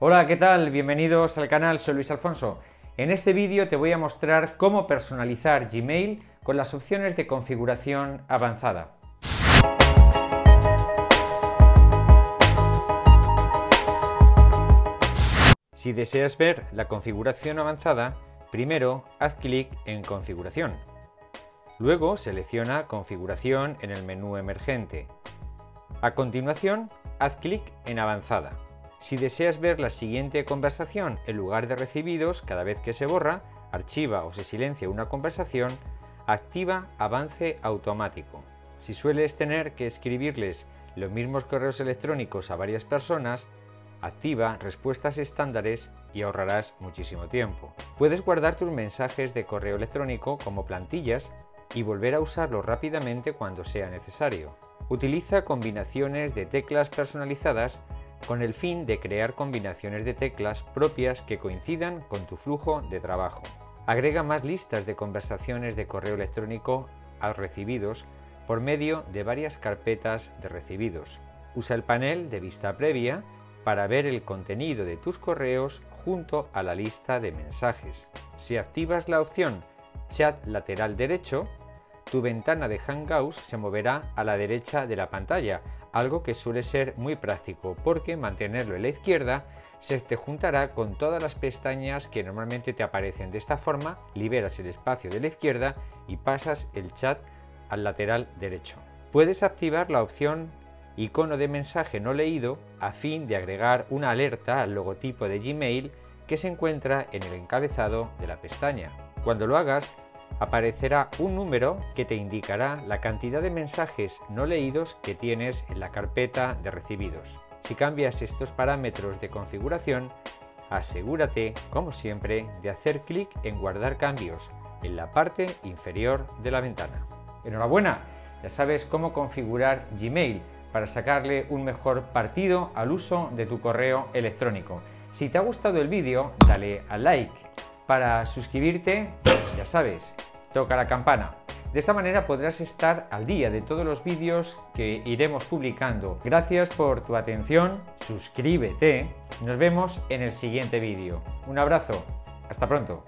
Hola, ¿qué tal? Bienvenidos al canal, soy Luis Alfonso. En este vídeo te voy a mostrar cómo personalizar Gmail con las opciones de configuración avanzada. Si deseas ver la configuración avanzada, primero haz clic en Configuración. Luego selecciona Configuración en el menú emergente. A continuación, haz clic en Avanzada. Si deseas ver la siguiente conversación en lugar de recibidos, cada vez que se borra, archiva o se silencia una conversación, activa avance automático. Si sueles tener que escribirles los mismos correos electrónicos a varias personas, activa respuestas estándares y ahorrarás muchísimo tiempo. Puedes guardar tus mensajes de correo electrónico como plantillas y volver a usarlos rápidamente cuando sea necesario. Utiliza combinaciones de teclas personalizadas con el fin de crear combinaciones de teclas propias que coincidan con tu flujo de trabajo. Agrega más listas de conversaciones de correo electrónico a recibidos por medio de varias carpetas de recibidos. Usa el panel de vista previa para ver el contenido de tus correos junto a la lista de mensajes. Si activas la opción Chat lateral derecho, tu ventana de Hangouts se moverá a la derecha de la pantalla, algo que suele ser muy práctico porque mantenerlo en la izquierda se te juntará con todas las pestañas que normalmente te aparecen. De esta forma liberas el espacio de la izquierda y pasas el chat al lateral derecho. Puedes activar la opción icono de mensaje no leído a fin de agregar una alerta al logotipo de Gmail que se encuentra en el encabezado de la pestaña. Cuando lo hagas, aparecerá un número que te indicará la cantidad de mensajes no leídos que tienes en la carpeta de recibidos. Si cambias estos parámetros de configuración, asegúrate, como siempre, de hacer clic en guardar cambios en la parte inferior de la ventana. ¡Enhorabuena! Ya sabes cómo configurar Gmail para sacarle un mejor partido al uso de tu correo electrónico. Si te ha gustado el vídeo, dale al like. Para suscribirte, ya sabes, toca la campana. De esta manera podrás estar al día de todos los vídeos que iremos publicando. Gracias por tu atención, suscríbete. Nos vemos en el siguiente vídeo. Un abrazo, hasta pronto.